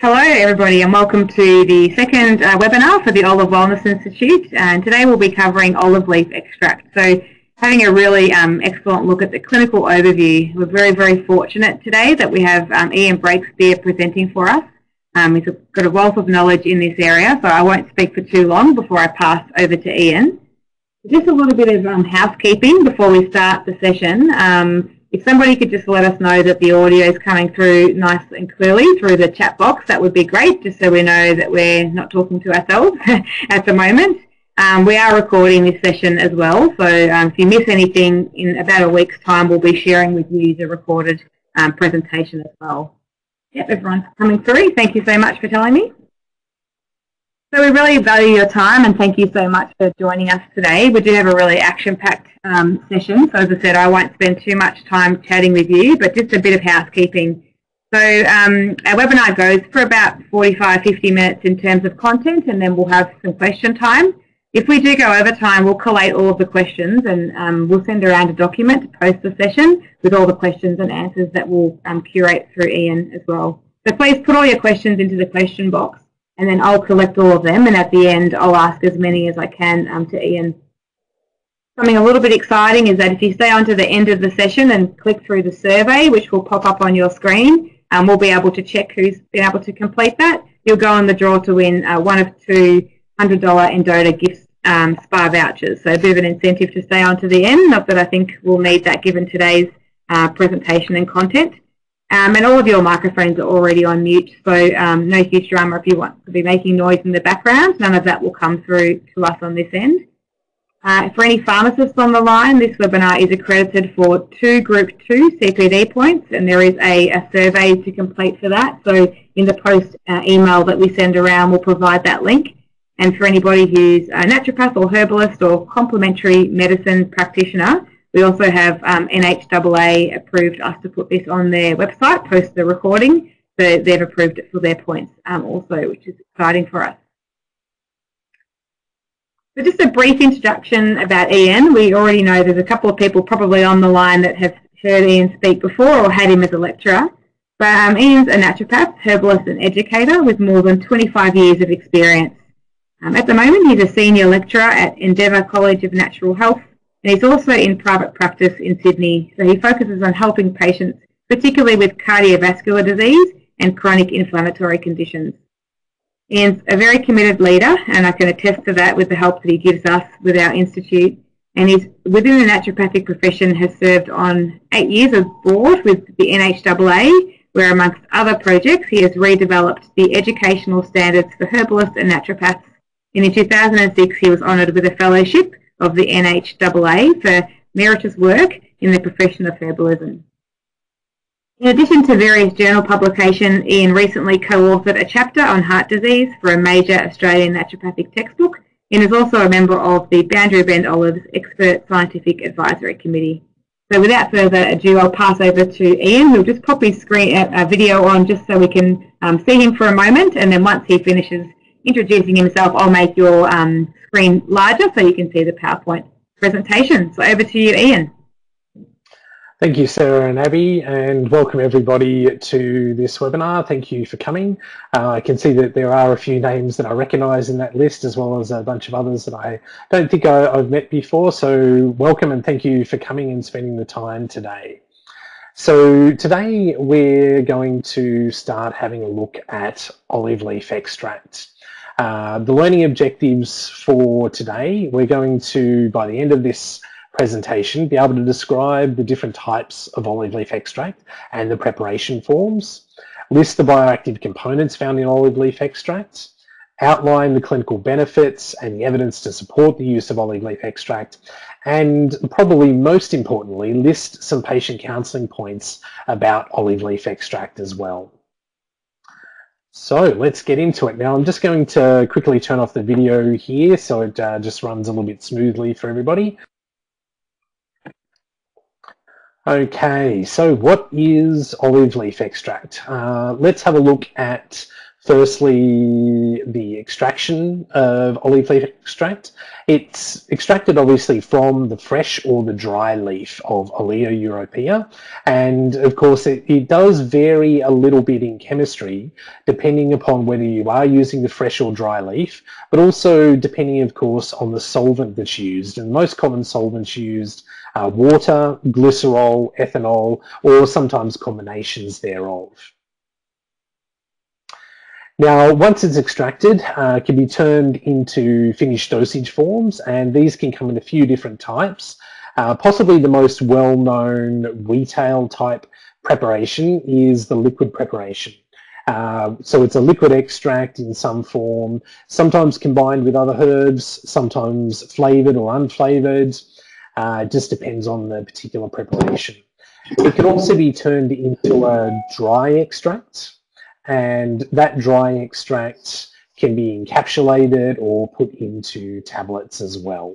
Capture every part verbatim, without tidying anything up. Hello everybody and welcome to the second uh, webinar for the Olive Wellness Institute, and today we'll be covering olive leaf extract. So having a really um, excellent look at the clinical overview. We're very, very fortunate today that we have um, Ian Breakspear presenting for us. Um, he's got a wealth of knowledge in this area, so I won't speak for too long before I pass over to Ian. Just a little bit of um, housekeeping before we start the session. Um, If somebody could just let us know that the audio is coming through nice and clearly through the chat box, that would be great, just so we know that we're not talking to ourselves at the moment. Um, we are recording this session as well, so um, if you miss anything, in about a week's time we'll be sharing with you the recorded um, presentation as well. Yep, everyone's coming through. Thank you so much for telling me. So we really value your time and thank you so much for joining us today. We do have a really action-packed um, session, so as I said, I won't spend too much time chatting with you, but just a bit of housekeeping. So um, our webinar goes for about forty-five, fifty minutes in terms of content, and then we'll have some question time. If we do go over time, we'll collate all of the questions and um, we'll send around a document to post the session with all the questions and answers that we'll um, curate through Ian as well. So please put all your questions into the question box, and then I'll collect all of them, and at the end I'll ask as many as I can um, to Ian. Something a little bit exciting is that if you stay on to the end of the session and click through the survey, which will pop up on your screen, um, we'll be able to check who's been able to complete that. You'll go on the draw to win uh, one of two one hundred dollar Endota gift um, spa vouchers, so a bit of an incentive to stay on to the end, not that I think we'll need that given today's uh, presentation and content. Um, and all of your microphones are already on mute, so um, no huge drama if you want to be making noise in the background. None of that will come through to us on this end. Uh, for any pharmacists on the line, this webinar is accredited for two Group two C P D points, and there is a, a survey to complete for that. So in the post uh, email that we send around, we'll provide that link. And for anybody who's a naturopath or herbalist or complementary medicine practitioner, we also have um, N H double A approved us to put this on their website, post the recording, so they've approved it for their points um, also, which is exciting for us. So just a brief introduction about Ian. We already know there's a couple of people probably on the line that have heard Ian speak before or had him as a lecturer. But um, Ian's a naturopath, herbalist and educator with more than twenty-five years of experience. Um, at the moment he's a senior lecturer at Endeavour College of Natural Health, and he's also in private practice in Sydney, so he focuses on helping patients, particularly with cardiovascular disease and chronic inflammatory conditions. Ian's a very committed leader, and I can attest to that with the help that he gives us with our institute. And he's within the naturopathic profession has served on eight years of board with the N H double A, where amongst other projects he has redeveloped the educational standards for herbalists and naturopaths. And in two thousand six he was honoured with a fellowship of the N H double A for meritorious work in the profession of herbalism. In addition to various journal publication, Ian recently co-authored a chapter on heart disease for a major Australian naturopathic textbook, and is also a member of the Boundary Bend Olives Expert Scientific Advisory Committee. So without further ado, I'll pass over to Ian. We'll just pop his screen, a video on just so we can um, see him for a moment, and then once he finishes introducing himself, I'll make your um, screen larger so you can see the PowerPoint presentation. So over to you, Ian. Thank you, Sarah and Abby, and welcome everybody to this webinar. Thank you for coming. Uh, I can see that there are a few names that I recognise in that list, as well as a bunch of others that I don't think I, I've met before, so welcome and thank you for coming and spending the time today. So today we're going to start having a look at olive leaf extract. Uh, the learning objectives for today, we're going to, by the end of this presentation, be able to describe the different types of olive leaf extract and the preparation forms, list the bioactive components found in olive leaf extract, outline the clinical benefits and the evidence to support the use of olive leaf extract, and probably most importantly, list some patient counselling points about olive leaf extract as well. So let's get into it. Now I'm just going to quickly turn off the video here so it uh, just runs a little bit smoothly for everybody. Okay, so what is olive leaf extract? Uh, let's have a look at Firstly, the extraction of olive leaf extract. It's extracted obviously from the fresh or the dry leaf of Olea Europea, and of course it, it does vary a little bit in chemistry depending upon whether you are using the fresh or dry leaf, but also depending of course on the solvent that's used. And the most common solvents used are water, glycerol, ethanol, or sometimes combinations thereof. Now, once it's extracted, uh, it can be turned into finished dosage forms, and these can come in a few different types. Uh, possibly the most well-known retail type preparation is the liquid preparation. Uh, so it's a liquid extract in some form, sometimes combined with other herbs, sometimes flavoured or unflavoured. Uh, it just depends on the particular preparation. It can also be turned into a dry extract, and that dry extract can be encapsulated or put into tablets as well.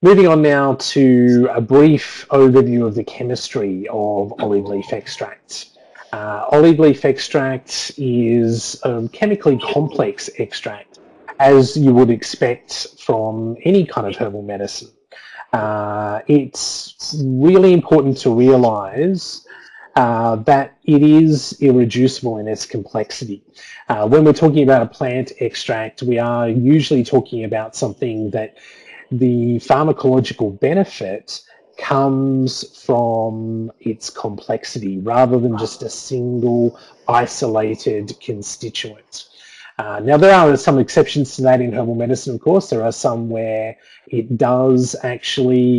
Moving on now to a brief overview of the chemistry of olive leaf extract. Uh, olive leaf extract is a chemically complex extract, as you would expect from any kind of herbal medicine. Uh, it's really important to realise Uh, that it is irreducible in its complexity. Uh, when we're talking about a plant extract, we are usually talking about something that the pharmacological benefit comes from its complexity rather than just a single isolated constituent. Uh, now, there are some exceptions to that in herbal medicine, of course. There are some where it does actually,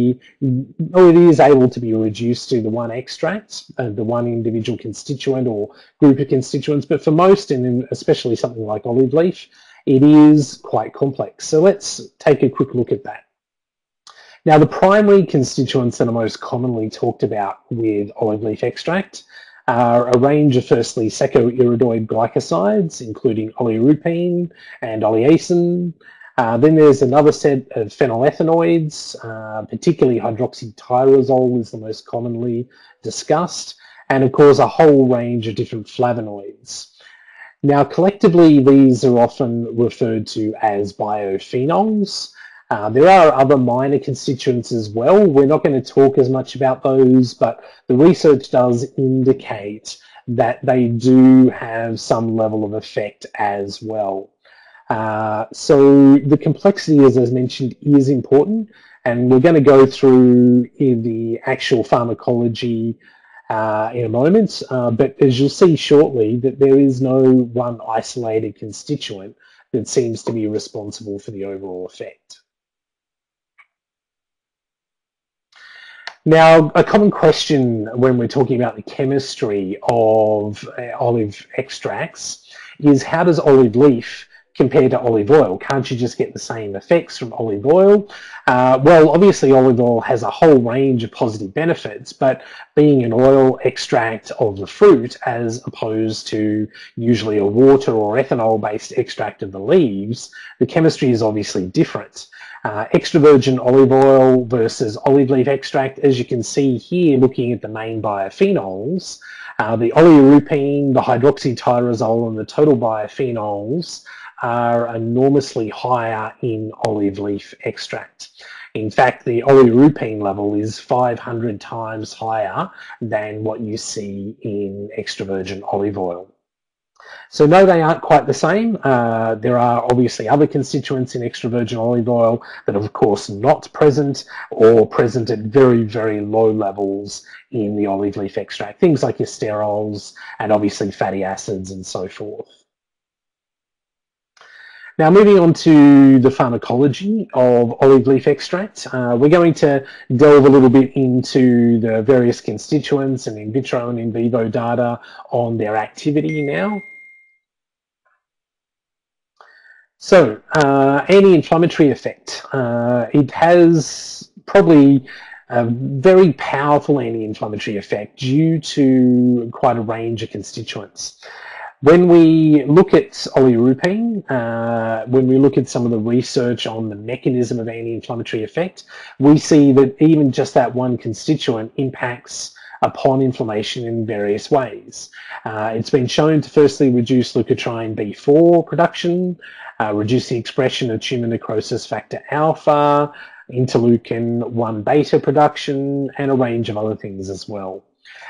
or it is able to be reduced to the one extract, uh, the one individual constituent or group of constituents. But for most, and especially something like olive leaf, it is quite complex. So let's take a quick look at that. Now, the primary constituents that are most commonly talked about with olive leaf extract are a range of, firstly, secoiridoid glycosides, including oleuropein and oleacein. Uh, then there's another set of phenylethanoids, uh, particularly hydroxytyrosol is the most commonly discussed, and of course a whole range of different flavonoids. Now, collectively, these are often referred to as biophenols. Uh, there are other minor constituents as well. We're not going to talk as much about those, but the research does indicate that they do have some level of effect as well. Uh, so the complexity, as I mentioned, is important, and we're going to go through in the actual pharmacology uh, in a moment, uh, but as you'll see shortly, that there is no one isolated constituent that seems to be responsible for the overall effect. Now, a common question when we're talking about the chemistry of uh, olive extracts is, how does olive leaf compare to olive oil? Can't you just get the same effects from olive oil? Uh, well, obviously olive oil has a whole range of positive benefits, but being an oil extract of the fruit as opposed to usually a water or ethanol-based extract of the leaves, the chemistry is obviously different. Uh, extra virgin olive oil versus olive leaf extract, as you can see here looking at the main biophenols, uh, the oleuropein, the hydroxytyrosol and the total biophenols are enormously higher in olive leaf extract. In fact, the oleuropein level is five hundred times higher than what you see in extra virgin olive oil. So no, they aren't quite the same. Uh, there are obviously other constituents in extra virgin olive oil that are of course not present or present at very, very low levels in the olive leaf extract. Things like your sterols and obviously fatty acids and so forth. Now, moving on to the pharmacology of olive leaf extract, uh, we're going to delve a little bit into the various constituents and in vitro and in vivo data on their activity now. So, uh, anti-inflammatory effect. Uh, it has probably a very powerful anti-inflammatory effect due to quite a range of constituents. When we look at oleuropein, uh, when we look at some of the research on the mechanism of anti-inflammatory effect, we see that even just that one constituent impacts upon inflammation in various ways. Uh, it's been shown to firstly reduce leukotriene B four production, uh, reduce the expression of tumor necrosis factor alpha, interleukin one beta production, and a range of other things as well.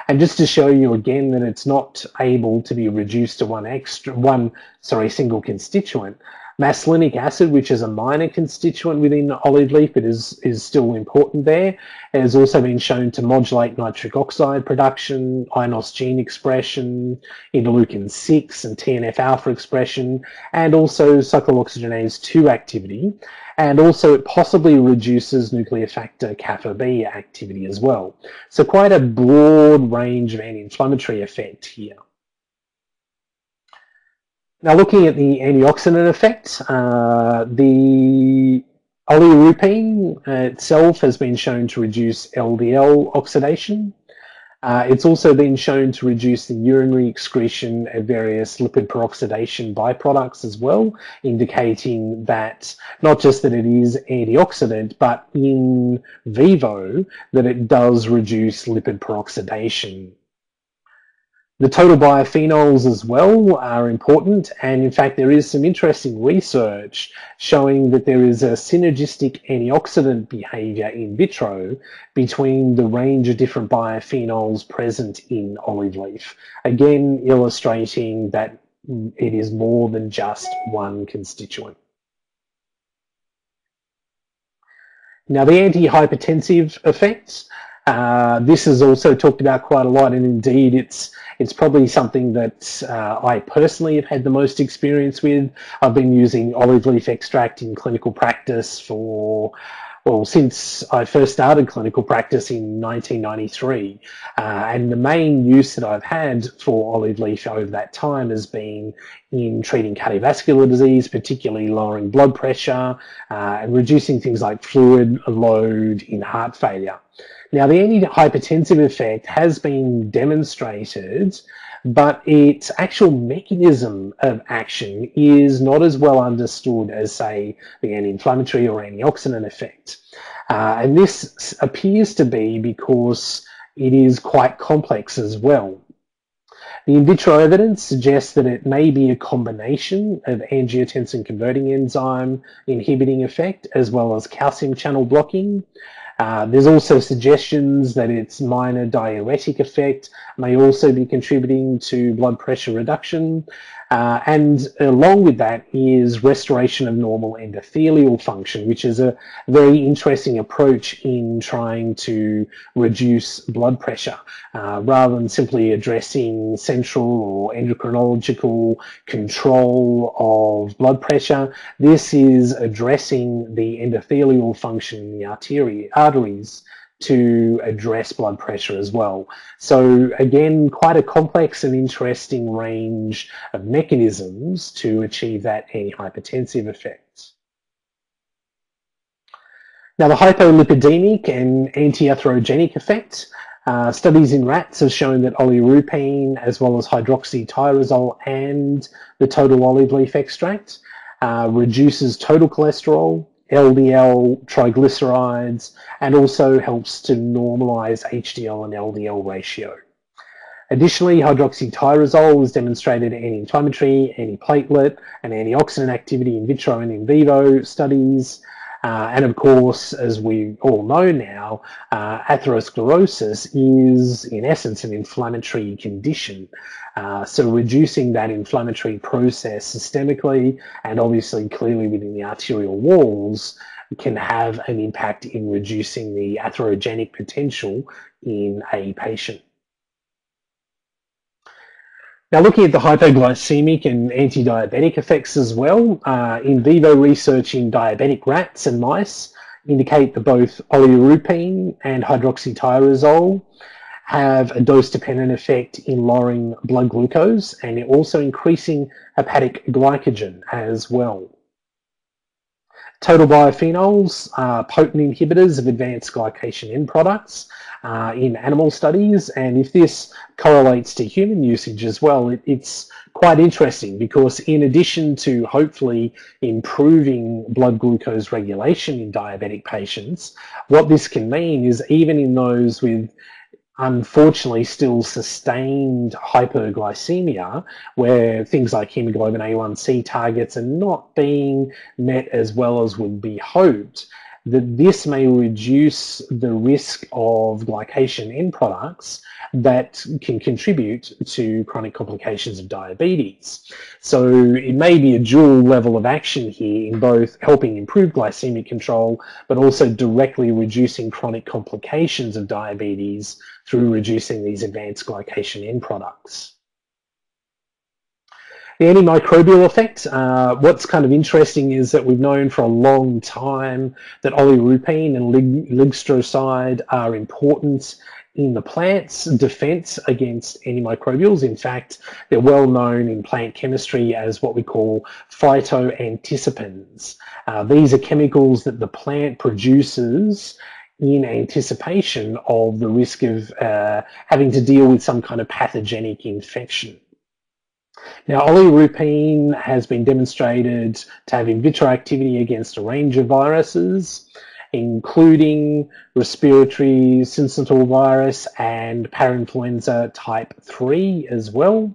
And just to show you again that it's not able to be reduced to one extra one sorry single constituent, masslenic acid, which is a minor constituent within olive leaf but is is still important there, has also been shown to modulate nitric oxide production, I N O S gene expression, interleukin six and T N F alpha expression, and also cyclooxygenase two activity, and also it possibly reduces nuclear factor kappa B activity as well. So quite a broad range of anti-inflammatory effect here. Now, looking at the antioxidant effect, uh, the oleuropein itself has been shown to reduce L D L oxidation. Uh, it's also been shown to reduce the urinary excretion of various lipid peroxidation byproducts as well, indicating that not just that it is antioxidant, but in vivo that it does reduce lipid peroxidation. The total biophenols as well are important, and in fact there is some interesting research showing that there is a synergistic antioxidant behaviour in vitro between the range of different biophenols present in olive leaf, again illustrating that it is more than just one constituent. Now, the antihypertensive effects. Uh, this is also talked about quite a lot, and indeed it's it's probably something that uh, I personally have had the most experience with. I've been using olive leaf extract in clinical practice for, well, since I first started clinical practice in nineteen ninety-three, uh, and the main use that I've had for olive leaf over that time has been in treating cardiovascular disease, particularly lowering blood pressure uh, and reducing things like fluid load in heart failure. Now, the antihypertensive effect has been demonstrated, but its actual mechanism of action is not as well understood as, say, the anti-inflammatory or antioxidant effect. Uh, and this appears to be because it is quite complex as well. The in vitro evidence suggests that it may be a combination of angiotensin-converting enzyme inhibiting effect as well as calcium channel blocking. Uh, there's also suggestions that its minor diuretic effect may also be contributing to blood pressure reduction. Uh, and along with that is restoration of normal endothelial function, which is a very interesting approach in trying to reduce blood pressure, uh, rather than simply addressing central or endocrinological control of blood pressure. This is addressing the endothelial function in the arteria. arteries to address blood pressure as well. So again, quite a complex and interesting range of mechanisms to achieve that antihypertensive effect. Now, the hypolipidemic and antiatherogenic effect. Uh, studies in rats have shown that oleuropein as well as hydroxytyrosol and the total olive leaf extract uh, reduces total cholesterol, L D L, triglycerides, and also helps to normalize H D L and L D L ratio. Additionally, hydroxytyrosol has demonstrated anti-inflammatory, anti-platelet, and antioxidant activity in vitro and in vivo studies. Uh, and of course, as we all know now, uh, atherosclerosis is in essence an inflammatory condition. Uh, so reducing that inflammatory process systemically and obviously clearly within the arterial walls can have an impact in reducing the atherogenic potential in a patient. Now, looking at the hypoglycemic and anti-diabetic effects as well, uh, in vivo research in diabetic rats and mice indicate that both oleuropein and hydroxytyrosol have a dose-dependent effect in lowering blood glucose and also increasing hepatic glycogen as well. Total biophenols are potent inhibitors of advanced glycation end products uh, in animal studies, and if this correlates to human usage as well, it, it's quite interesting, because in addition to hopefully improving blood glucose regulation in diabetic patients, what this can mean is even in those with unfortunately still sustained hyperglycemia, where things like hemoglobin A one C targets are not being met as well as would be hoped, that this may reduce the risk of glycation end products that can contribute to chronic complications of diabetes. So it may be a dual level of action here in both helping improve glycemic control, but also directly reducing chronic complications of diabetes through reducing these advanced glycation end products. The antimicrobial effect, uh, what's kind of interesting is that we've known for a long time that oleuropein and lig ligstrocide are important in the plant's defense against antimicrobials. In fact, they're well known in plant chemistry as what we call phytoanticipins. Uh, these are chemicals that the plant produces in anticipation of the risk of uh, having to deal with some kind of pathogenic infection. Now, oleuropein has been demonstrated to have in vitro activity against a range of viruses, including respiratory syncytial virus and parainfluenza type three as well.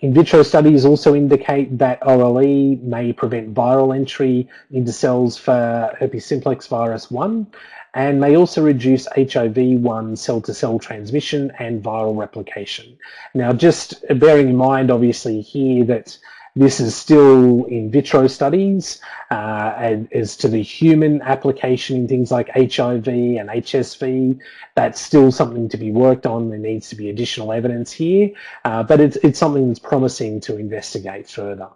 In vitro studies also indicate that O L E may prevent viral entry into cells for herpes simplex virus one and may also reduce H I V one cell-to-cell transmission and viral replication. Now, just bearing in mind, obviously, here that this is still in vitro studies uh, and as to the human application in things like H I V and H S V, that's still something to be worked on. There needs to be additional evidence here, uh, but it's, it's something that's promising to investigate further.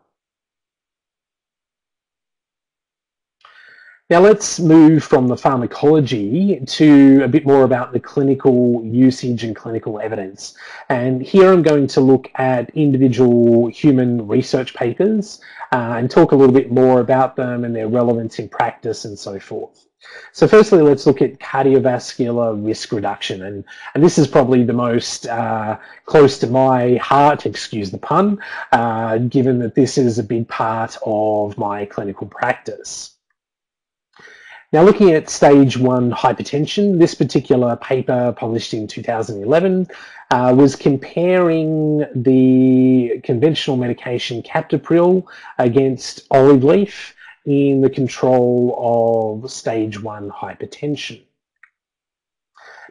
Now let's move from the pharmacology to a bit more about the clinical usage and clinical evidence. And here I'm going to look at individual human research papers uh, and talk a little bit more about them and their relevance in practice and so forth. So firstly, let's look at cardiovascular risk reduction, and, and this is probably the most uh, close to my heart, excuse the pun, uh, given that this is a big part of my clinical practice. Now, looking at stage one hypertension, this particular paper published in two thousand eleven uh, was comparing the conventional medication Captopril against olive leaf in the control of stage one hypertension.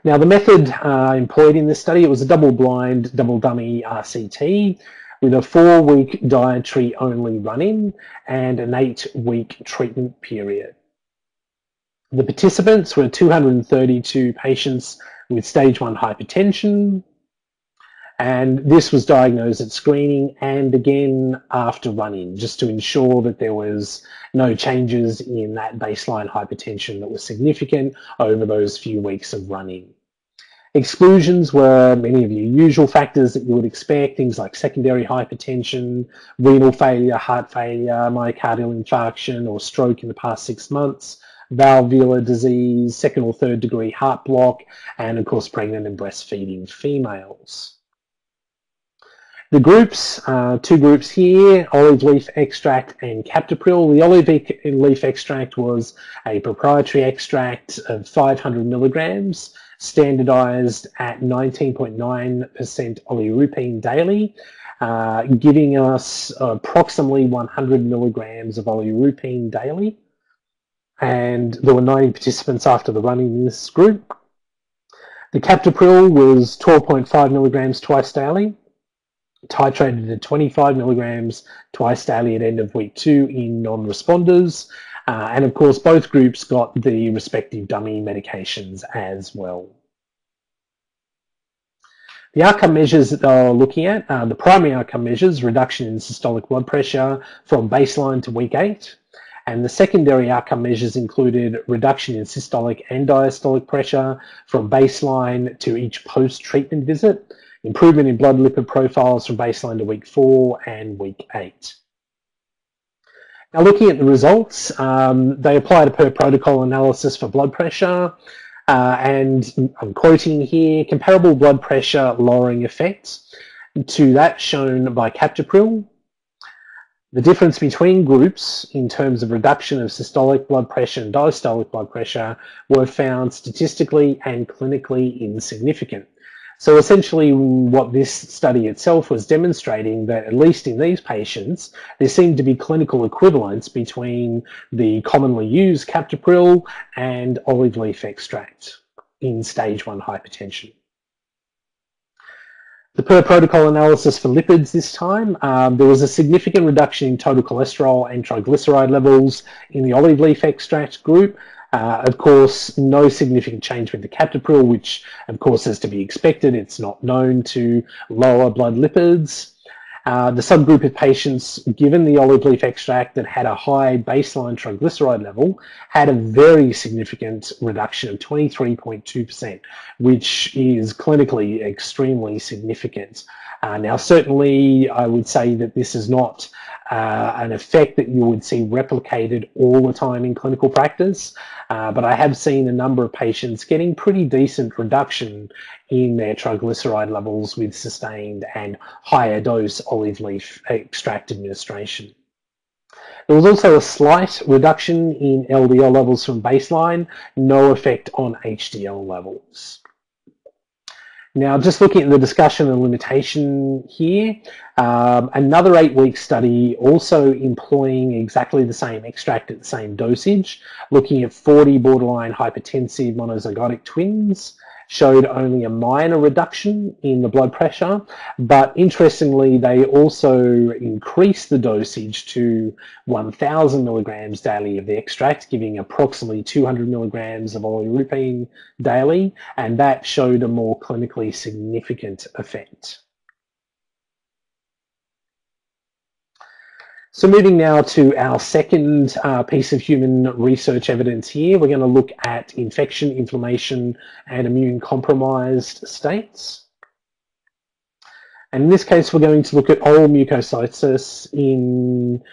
Now, the method uh, employed in this study, it was a double-blind, double-dummy R C T with a four-week dietary-only run-in and an eight-week treatment period. The participants were two hundred thirty-two patients with stage one hypertension, and this was diagnosed at screening and again after run-in, just to ensure that there was no changes in that baseline hypertension that was significant over those few weeks of run-in. Exclusions were many of your usual factors that you would expect, things like secondary hypertension, renal failure, heart failure, myocardial infarction or stroke in the past six months, valvular disease, second or third degree heart block, and of course pregnant and breastfeeding females. The groups, uh, two groups here, olive leaf extract and Captopril. The olive leaf extract was a proprietary extract of five hundred milligrams, standardized at nineteen point nine percent oleuropein daily, uh, giving us approximately one hundred milligrams of oleuropein daily. And there were ninety participants after the run-in in this group. The Captopril was twelve point five milligrams twice daily, titrated to twenty-five milligrams twice daily at end of week two in non-responders. Uh, and of course, both groups got the respective dummy medications as well. The outcome measures that they're looking at, uh, the primary outcome measures, reduction in systolic blood pressure from baseline to week eight. And the secondary outcome measures included reduction in systolic and diastolic pressure from baseline to each post-treatment visit, improvement in blood lipid profiles from baseline to week four and week eight. Now, looking at the results, um, they applied a per-protocol analysis for blood pressure, uh, and I'm quoting here, comparable blood pressure lowering effects to that shown by Captopril. The difference between groups in terms of reduction of systolic blood pressure and diastolic blood pressure were found statistically and clinically insignificant. So essentially what this study itself was demonstrating, that at least in these patients, there seemed to be clinical equivalence between the commonly used captopril and olive leaf extract in stage one hypertension. The per-protocol analysis for lipids this time, um, there was a significant reduction in total cholesterol and triglyceride levels in the olive leaf extract group. Uh, of course, no significant change with the captopril, which of course is to be expected. It's not known to lower blood lipids. Uh, the subgroup of patients given the olive leaf extract that had a high baseline triglyceride level had a very significant reduction of twenty-three point two percent, which is clinically extremely significant. Uh, now, certainly, I would say that this is not uh, an effect that you would see replicated all the time in clinical practice, uh, but I have seen a number of patients getting pretty decent reduction in their triglyceride levels with sustained and higher dose olive leaf extract administration. There was also a slight reduction in L D L levels from baseline, no effect on H D L levels. Now, just looking at the discussion and limitation here, um, another eight-week study also employing exactly the same extract at the same dosage, looking at forty borderline hypertensive monozygotic twins, showed only a minor reduction in the blood pressure, but interestingly, they also increased the dosage to one thousand milligrams daily of the extract, giving approximately two hundred milligrams of oleuropein daily, and that showed a more clinically significant effect. So moving now to our second uh, piece of human research evidence here, we're going to look at infection, inflammation and immune compromised states. And in this case, we're going to look at oral mucositis in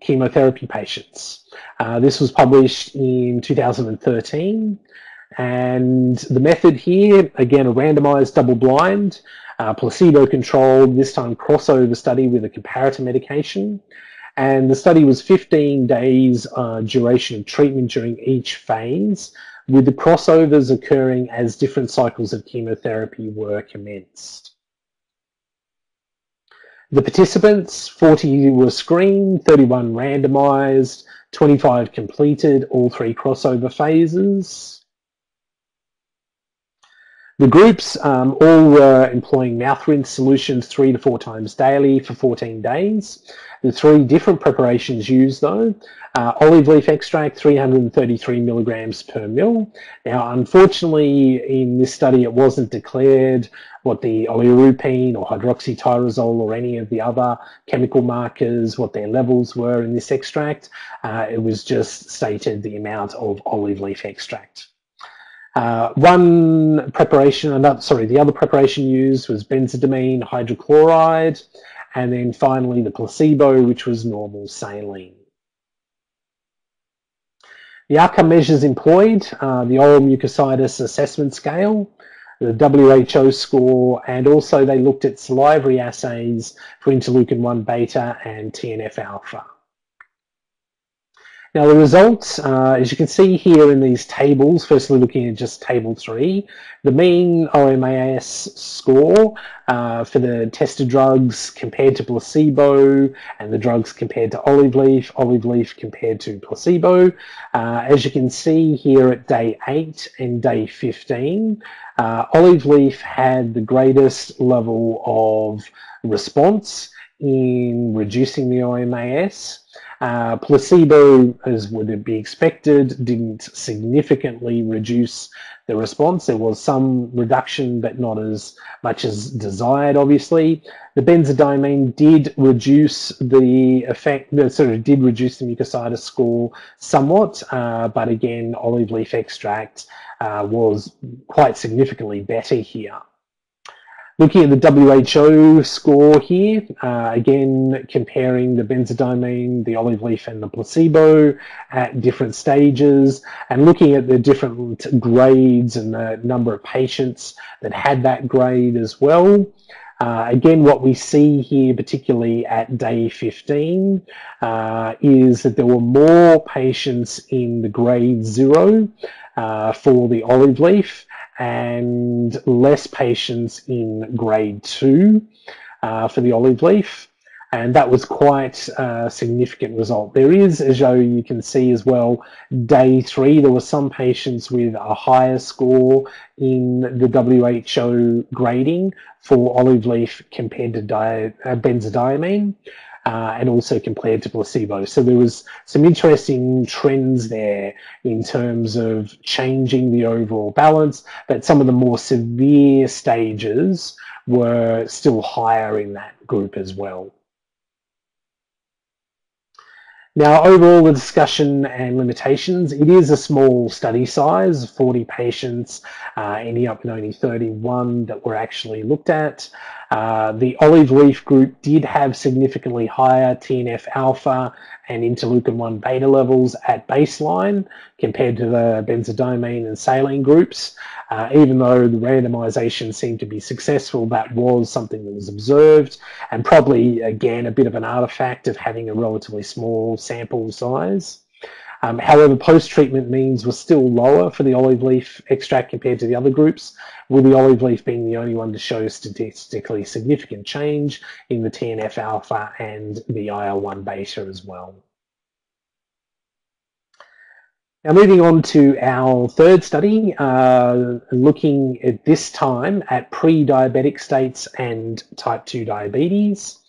chemotherapy patients. Uh, this was published in two thousand thirteen. And the method here, again, a randomized double-blind, uh, placebo-controlled, this time crossover study with a comparator medication. And the study was fifteen days uh, duration of treatment during each phase, with the crossovers occurring as different cycles of chemotherapy were commenced. The participants, forty were screened, thirty-one randomized, twenty-five completed all three crossover phases. The groups um, all were employing mouth rinse solutions three to four times daily for fourteen days. The three different preparations used though, uh, olive leaf extract three hundred thirty-three milligrams per mil. Now unfortunately in this study it wasn't declared what the oleuropein or hydroxytyrosol or any of the other chemical markers, what their levels were in this extract. Uh, it was just stated the amount of olive leaf extract. Uh, one preparation, and uh, sorry, the other preparation used was benzidamine hydrochloride, and then finally the placebo, which was normal saline. The outcome measures employed, uh, the oral mucositis assessment scale, the W H O score, and also they looked at salivary assays for interleukin one beta and T N F alpha. Now the results, uh, as you can see here in these tables, firstly looking at just table three, the mean O M A S score uh, for the tested drugs compared to placebo and the drugs compared to olive leaf, olive leaf compared to placebo. Uh, as you can see here at day eight and day fifteen, uh, olive leaf had the greatest level of response in reducing the O M A S. Uh, placebo, as would be expected, didn't significantly reduce the response. There was some reduction, but not as much as desired, obviously. The benzodiamine did reduce the effect, sort of did reduce the mucositis score somewhat, uh, but again, olive leaf extract uh, was quite significantly better here. Looking at the W H O score here, uh, again comparing the benzodiamine, the olive leaf and the placebo at different stages and looking at the different grades and the number of patients that had that grade as well. Uh, again, what we see here, particularly at day fifteen, uh, is that there were more patients in the grade zero uh, for the olive leaf and less patients in grade two uh, for the olive leaf. And that was quite a significant result. There is, as you can see as well, day three, there were some patients with a higher score in the W H O grading for olive leaf compared to benzodiamine uh, and also compared to placebo. So there was some interesting trends there in terms of changing the overall balance, but some of the more severe stages were still higher in that group as well. Now, overall, the discussion and limitations, it is a small study size, forty patients, uh, ending up in only thirty-one that were actually looked at. Uh, the olive leaf group did have significantly higher T N F alpha and interleukin one beta levels at baseline compared to the benzodiamine and saline groups. Uh, even though the randomization seemed to be successful, that was something that was observed, and probably, again, a bit of an artifact of having a relatively small sample size. Um, however, post-treatment means were still lower for the olive leaf extract compared to the other groups, with the olive leaf being the only one to show statistically significant change in the T N F alpha and the I L one beta as well. Now, moving on to our third study, uh, looking at this time at pre-diabetic states and type two diabetes.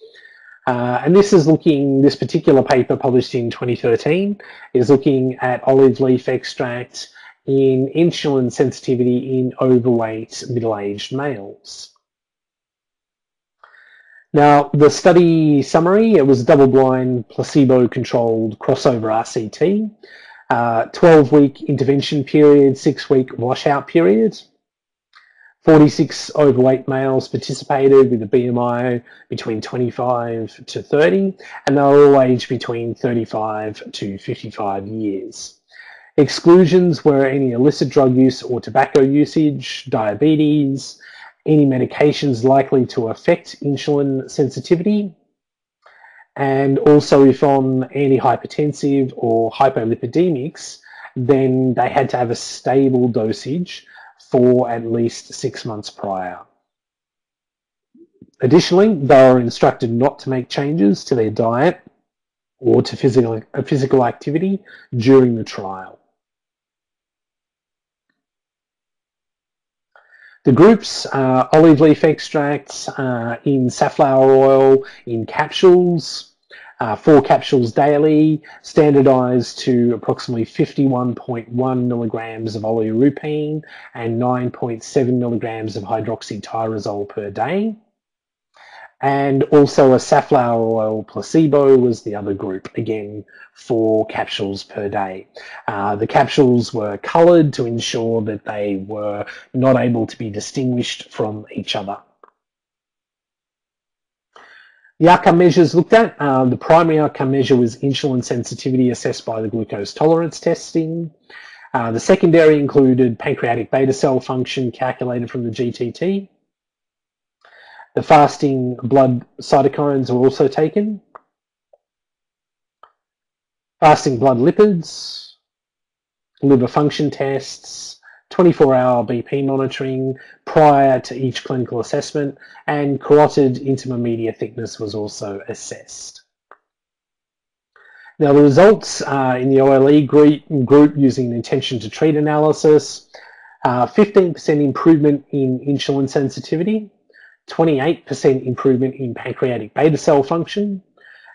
Uh, and this is looking, this particular paper published in twenty thirteen is looking at olive leaf extract in insulin sensitivity in overweight middle-aged males. Now, the study summary, it was double-blind placebo-controlled crossover R C T, uh, twelve-week intervention period, six-week washout period. forty-six overweight males participated with a B M I between twenty-five to thirty, and they were all aged between thirty-five to fifty-five years. Exclusions were any illicit drug use or tobacco usage, diabetes, any medications likely to affect insulin sensitivity, and also if on antihypertensive or hypolipidemics, then they had to have a stable dosage for at least six months prior. Additionally, they were instructed not to make changes to their diet or to physical, physical activity during the trial. The groups, uh, olive leaf extracts uh, in safflower oil in capsules, Uh, four capsules daily, standardized to approximately fifty-one point one milligrams of oleuropein and nine point seven milligrams of hydroxytyrosol per day. And also a safflower oil placebo was the other group, again, four capsules per day. Uh, the capsules were colored to ensure that they were not able to be distinguished from each other. The outcome measures looked at, uh, the primary outcome measure was insulin sensitivity assessed by the glucose tolerance testing. Uh, the secondary included pancreatic beta cell function calculated from the G T T. The fasting blood cytokines were also taken. Fasting blood lipids, liver function tests, twenty-four hour B P monitoring prior to each clinical assessment, and carotid intima media thickness was also assessed. Now, the results uh, in the O L E group using an intention to treat analysis, fifteen percent uh, improvement in insulin sensitivity, twenty-eight percent improvement in pancreatic beta cell function,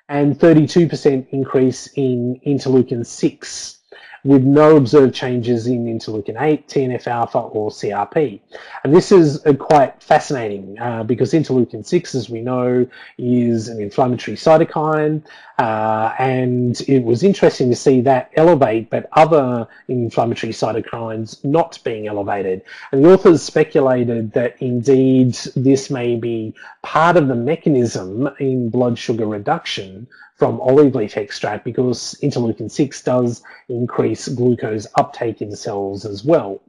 and thirty-two percent increase in interleukin six. With no observed changes in interleukin eight, T N F alpha or C R P. And this is quite fascinating uh, because interleukin six, as we know, is an inflammatory cytokine, uh, and it was interesting to see that elevate, but other inflammatory cytokines not being elevated. And the authors speculated that indeed this may be part of the mechanism in blood sugar reduction from olive leaf extract, because interleukin six does increase glucose uptake in cells as well.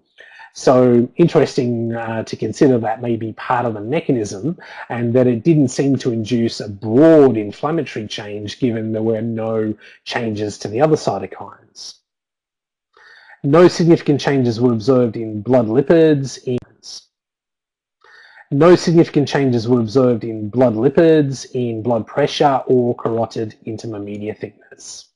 So interesting uh, to consider that may be part of the mechanism, and that it didn't seem to induce a broad inflammatory change given there were no changes to the other cytokines. No significant changes were observed in blood lipids in No significant changes were observed in blood lipids, in blood pressure, or carotid intima media thickness.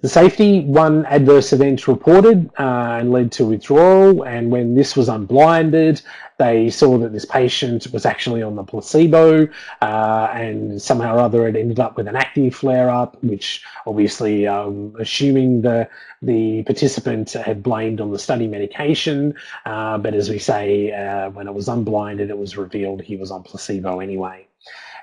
The safety, one adverse event reported uh, and led to withdrawal, and when this was unblinded, they saw that this patient was actually on the placebo uh, and somehow or other it ended up with an acne flare-up, which obviously, um, assuming the, the participant had blamed on the study medication, uh, but as we say, uh, when it was unblinded, it was revealed he was on placebo anyway.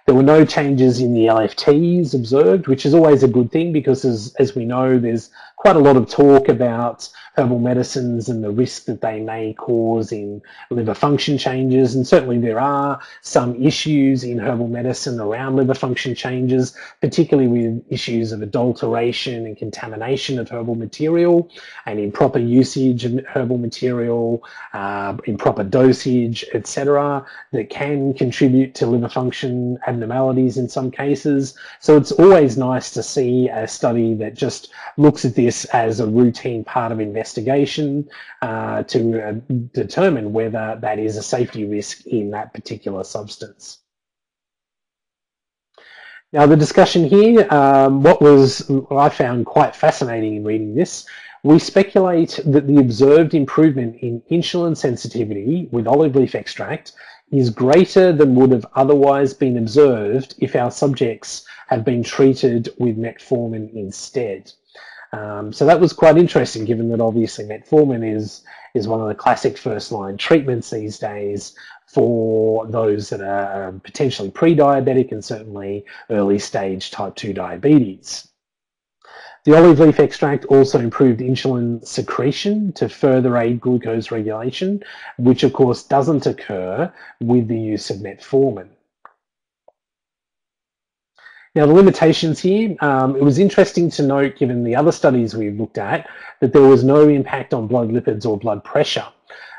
There were no changes in the L F Ts observed, which is always a good thing because, as, as we know, there's quite a lot of talk about herbal medicines and the risk that they may cause in liver function changes. And certainly there are some issues in herbal medicine around liver function changes, particularly with issues of adulteration and contamination of herbal material and improper usage of herbal material, uh, improper dosage, et cetera, that can contribute to liver function abnormalities in some cases. So it's always nice to see a study that just looks at this as a routine part of investigation uh, to uh, determine whether that is a safety risk in that particular substance. Now the discussion here, um, what was what I found quite fascinating in reading this, we speculate that the observed improvement in insulin sensitivity with olive leaf extract is greater than would have otherwise been observed if our subjects had been treated with metformin instead. Um, so that was quite interesting, given that obviously metformin is, is one of the classic first-line treatments these days for those that are potentially pre-diabetic and certainly early-stage type two diabetes. The olive leaf extract also improved insulin secretion to further aid glucose regulation, which of course doesn't occur with the use of metformin. Now the limitations here, um, it was interesting to note, given the other studies we've looked at, that there was no impact on blood lipids or blood pressure.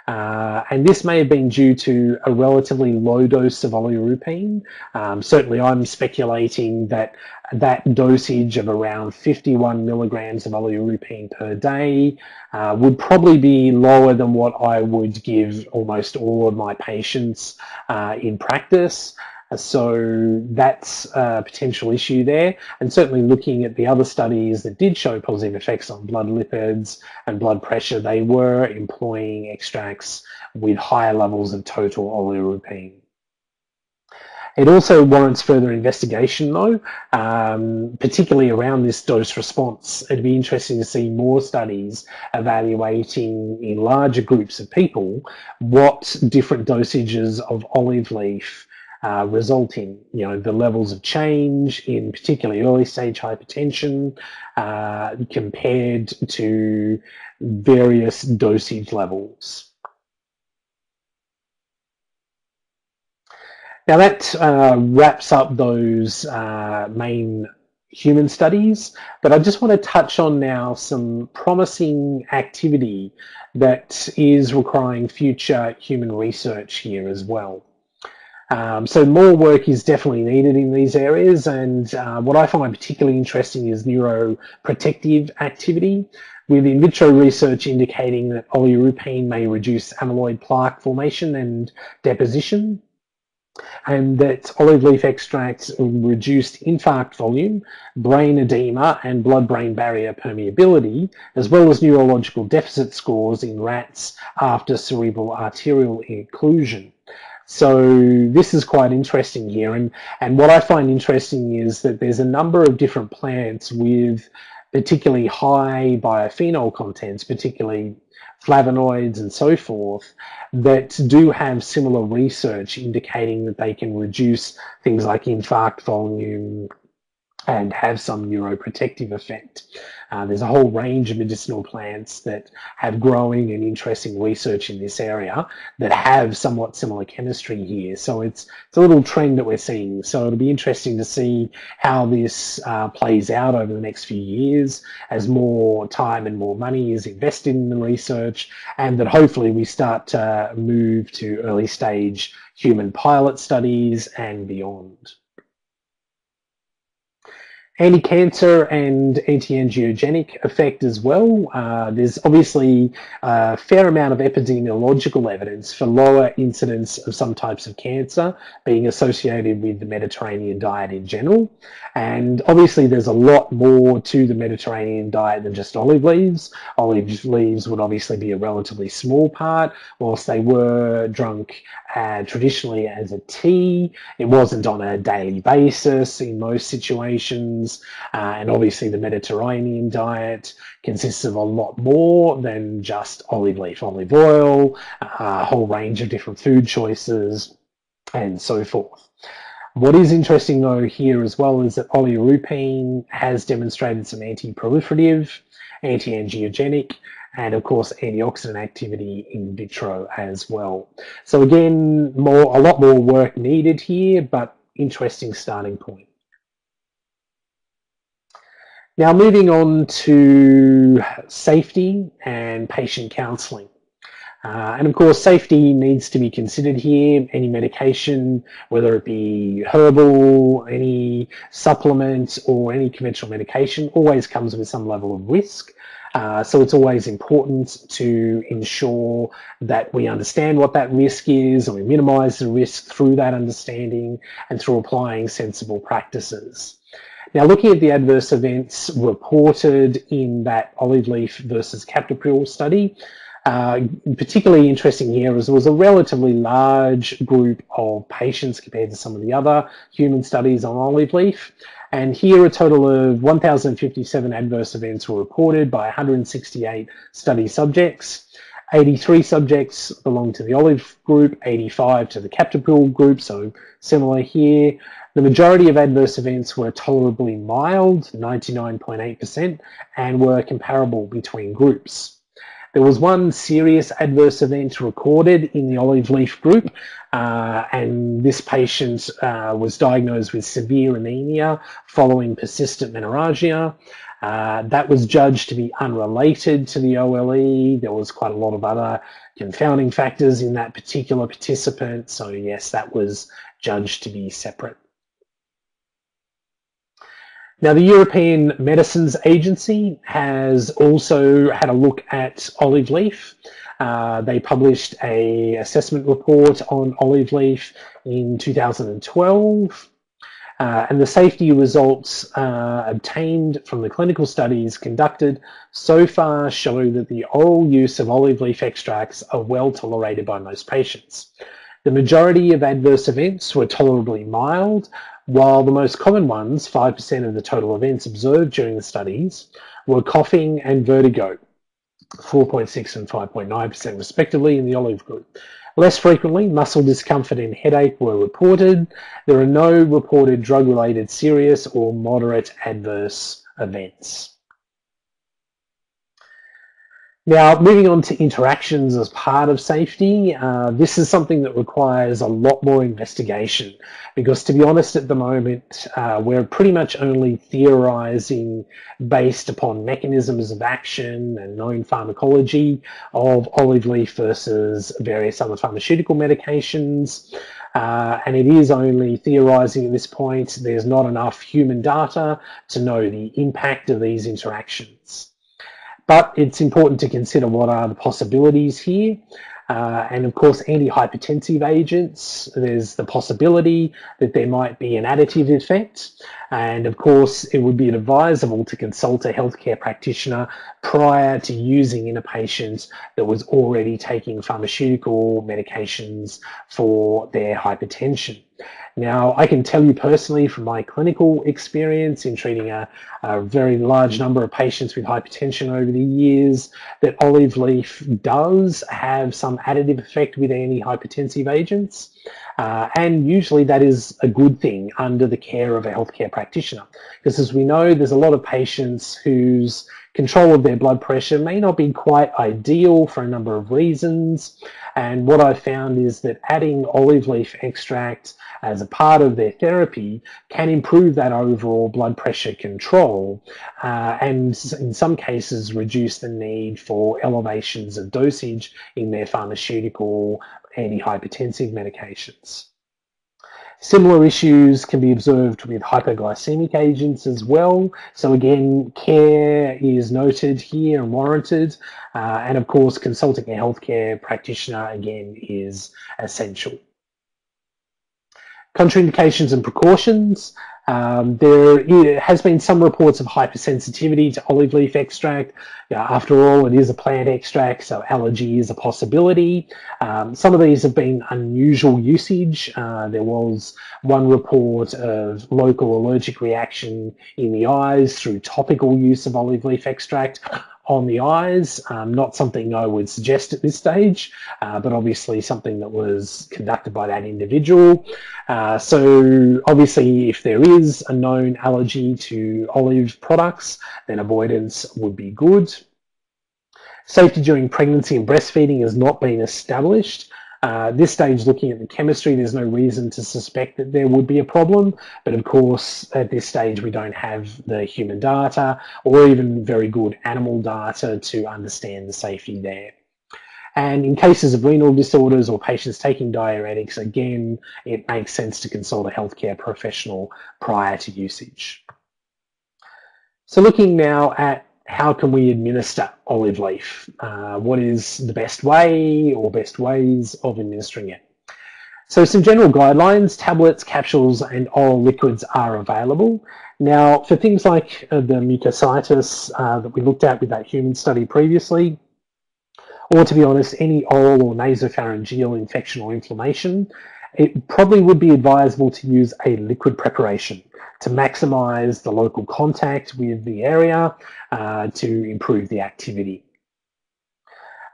Uh, and this may have been due to a relatively low dose of oleuropein. Um, certainly I'm speculating that that dosage of around fifty-one milligrams of oleuropein per day uh, would probably be lower than what I would give almost all of my patients uh, in practice. So that's a potential issue there, and certainly looking at the other studies that did show positive effects on blood lipids and blood pressure, they were employing extracts with higher levels of total oleuropein. It also warrants further investigation though, um, particularly around this dose response. It'd be interesting to see more studies evaluating in larger groups of people what different dosages of olive leaf Uh, result in, you know, the levels of change in particularly early stage hypertension uh, compared to various dosage levels. Now that uh, wraps up those uh, main human studies, but I just want to touch on now some promising activity that is requiring future human research here as well. Um, so more work is definitely needed in these areas, and uh, what I find particularly interesting is neuroprotective activity, with in vitro research indicating that oleuropein may reduce amyloid plaque formation and deposition, and that olive leaf extracts reduced infarct volume, brain edema and blood-brain barrier permeability, as well as neurological deficit scores in rats after cerebral arterial occlusion. So this is quite interesting here, and, and what I find interesting is that there's a number of different plants with particularly high biophenol contents, particularly flavonoids and so forth, that do have similar research indicating that they can reduce things like infarct volume, and have some neuroprotective effect. Uh, there's a whole range of medicinal plants that have growing and interesting research in this area that have somewhat similar chemistry here. So it's, it's a little trend that we're seeing. So it'll be interesting to see how this uh, plays out over the next few years as more time and more money is invested in the research, and that hopefully we start to move to early stage human pilot studies and beyond. Anti-cancer and anti-angiogenic effect as well. Uh, there's obviously a fair amount of epidemiological evidence for lower incidence of some types of cancer being associated with the Mediterranean diet in general. And obviously there's a lot more to the Mediterranean diet than just olive leaves. Olive leaves would obviously be a relatively small part. Whilst they were drunk uh, traditionally as a tea, it wasn't on a daily basis in most situations. Uh, and obviously the Mediterranean diet consists of a lot more than just olive leaf, olive oil, a whole range of different food choices and so forth. What is interesting though here as well is that oleuropein has demonstrated some anti-proliferative, anti-angiogenic, and of course antioxidant activity in vitro as well. So again, more, a lot more work needed here, but interesting starting point. Now moving on to safety and patient counselling. Uh, and of course safety needs to be considered here. Any medication, whether it be herbal, any supplement or any conventional medication, always comes with some level of risk. Uh, so it's always important to ensure that we understand what that risk is and we minimise the risk through that understanding and through applying sensible practices. Now, looking at the adverse events reported in that olive leaf versus captopril study, uh, particularly interesting here is there was a relatively large group of patients compared to some of the other human studies on olive leaf. And here a total of one thousand fifty-seven adverse events were reported by one hundred sixty-eight study subjects. eighty-three subjects belong to the olive group, eighty-five to the captopril group, so similar here. The majority of adverse events were tolerably mild, ninety-nine point eight percent, and were comparable between groups. There was one serious adverse event recorded in the olive leaf group, uh, and this patient uh, was diagnosed with severe anemia following persistent menorrhagia. Uh, that was judged to be unrelated to the O L E. There was quite a lot of other confounding factors in that particular participant. So yes, that was judged to be separate. Now, the European Medicines Agency has also had a look at olive leaf. Uh, they published an assessment report on olive leaf in two thousand twelve. Uh, and the safety results uh, obtained from the clinical studies conducted so far show that the oral use of olive leaf extracts are well tolerated by most patients. The majority of adverse events were tolerably mild, while the most common ones, five percent of the total events observed during the studies, were coughing and vertigo, four point six and five point nine percent respectively in the olive group. Less frequently, muscle discomfort and headache were reported. There are no reported drug-related serious or moderate adverse events. Now, moving on to interactions as part of safety, uh, this is something that requires a lot more investigation because, to be honest, at the moment, uh, we're pretty much only theorising based upon mechanisms of action and known pharmacology of olive leaf versus various other pharmaceutical medications. Uh, and it is only theorising at this point. There's not enough human data to know the impact of these interactions. But it's important to consider what are the possibilities here. Uh, and of course, antihypertensive agents, there's the possibility that there might be an additive effect. And of course, it would be advisable to consult a healthcare practitioner prior to using in a patient that was already taking pharmaceutical medications for their hypertension. Now, I can tell you personally from my clinical experience in treating a, a very large number of patients with hypertension over the years that olive leaf does have some additive effect with antihypertensive agents. Uh, and usually that is a good thing under the care of a healthcare practitioner, because as we know, there's a lot of patients whose control of their blood pressure may not be quite ideal for a number of reasons. And what I've found is that adding olive leaf extract as a part of their therapy can improve that overall blood pressure control, uh, and in some cases reduce the need for elevations of dosage in their pharmaceutical antihypertensive medications. Similar issues can be observed with hypoglycemic agents as well. So again, care is noted here and warranted. Uh, and of course, consulting a healthcare practitioner again is essential. Contraindications and precautions. Um, there has been some reports of hypersensitivity to olive leaf extract. Now, after all, it is a plant extract, so allergy is a possibility. Um, some of these have been unusual usage. Uh, there was one report of local allergic reaction in the eyes through topical use of olive leaf extract on the eyes. Um, not something I would suggest at this stage, uh, but obviously something that was conducted by that individual. Uh, so obviously if there is a known allergy to olive products, then avoidance would be good. Safety during pregnancy and breastfeeding has not been established. Uh, this stage, looking at the chemistry, there's no reason to suspect that there would be a problem, but of course at this stage we don't have the human data or even very good animal data to understand the safety there. And in cases of renal disorders or patients taking diuretics, again, it makes sense to consult a healthcare professional prior to usage. So looking now at how can we administer olive leaf? Uh, what is the best way or best ways of administering it? So some general guidelines: tablets, capsules and oral liquids are available. Now for things like uh, the mucositis uh, that we looked at with that human study previously, or to be honest any oral or nasopharyngeal infection or inflammation, it probably would be advisable to use a liquid preparation to maximize the local contact with the area, uh, to improve the activity.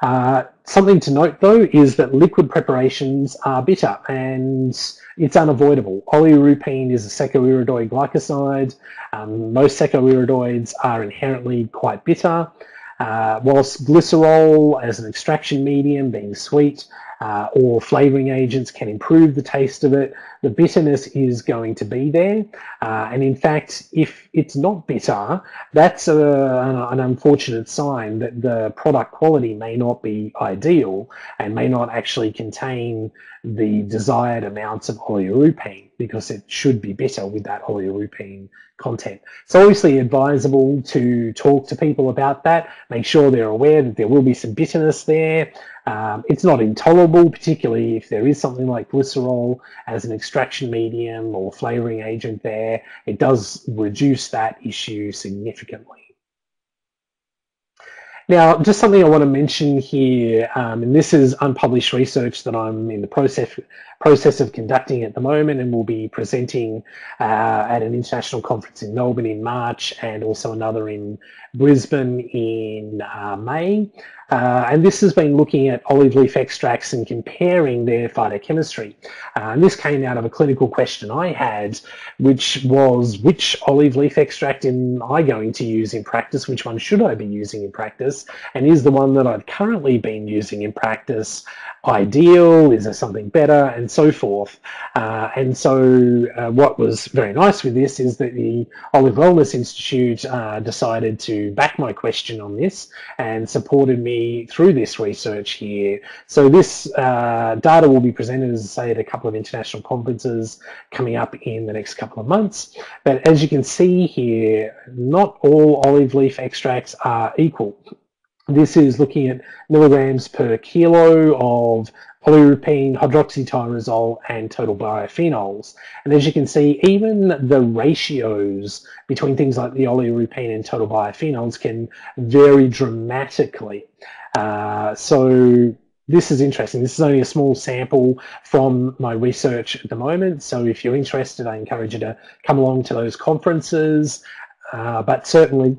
Uh, something to note though is that liquid preparations are bitter and it's unavoidable. Oleuropein is a secoiridoid glycoside. Um, most secoiridoids are inherently quite bitter, uh, whilst glycerol as an extraction medium, being sweet, Uh, or flavouring agents, can improve the taste of it, the bitterness is going to be there. Uh, and in fact, if it's not bitter, that's a, an unfortunate sign that the product quality may not be ideal and may not actually contain the desired amounts of oleuropein, because it should be bitter with that oleuropein content. So obviously advisable to talk to people about that, make sure they're aware that there will be some bitterness there. Um, it's not intolerable, particularly if there is something like glycerol as an extraction medium or flavouring agent there. It does reduce that issue significantly. Now, just something I want to mention here, um, and this is unpublished research that I'm in the process process of conducting at the moment, and will be presenting uh, at an international conference in Melbourne in March, and also another in Brisbane in uh, May. Uh, and this has been looking at olive leaf extracts and comparing their phytochemistry. Uh, and this came out of a clinical question I had, which was, which olive leaf extract am I going to use in practice? Which one should I be using in practice? And is the one that I've currently been using in practice ideal? Is there something better? And so forth. Uh, and so uh, what was very nice with this is that the Olive Wellness Institute uh, decided to back my question on this and supported me through this research here. So this uh, data will be presented, as I say, at a couple of international conferences coming up in the next couple of months. But as you can see here, not all olive leaf extracts are equal. This is looking at milligrams per kilo of oleuropein, hydroxytyrosol and total biophenols. And as you can see, even the ratios between things like the oleuropein and total biophenols can vary dramatically. Uh, so this is interesting. This is only a small sample from my research at the moment. So if you're interested, I encourage you to come along to those conferences, uh, but certainly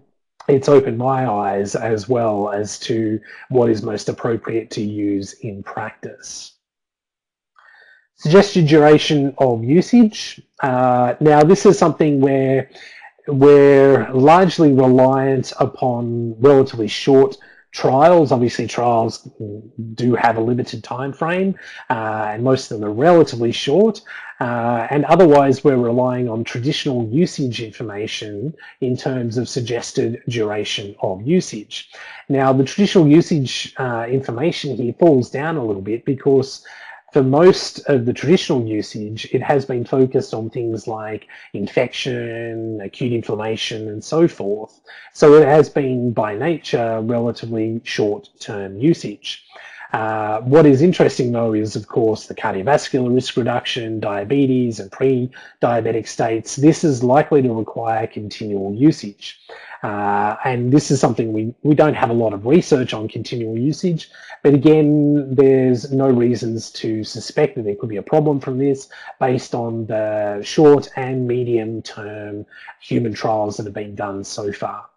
it's opened my eyes as well as to what is most appropriate to use in practice. Suggested duration of usage. Uh, now, this is something where we're largely reliant upon relatively short trials. Obviously, trials do have a limited time frame, uh, and most of them are relatively short. Uh, and otherwise, we're relying on traditional usage information in terms of suggested duration of usage. Now, the traditional usage uh, information here falls down a little bit, because for most of the traditional usage, it has been focused on things like infection, acute inflammation, and so forth. So it has been, by nature, relatively short-term usage. Uh, what is interesting, though, is, of course, the cardiovascular risk reduction, diabetes, and pre-diabetic states. This is likely to require continual usage. Uh, and this is something we, we don't have a lot of research on, continual usage, but again, there's no reasons to suspect that there could be a problem from this based on the short and medium term human trials that have been done so far.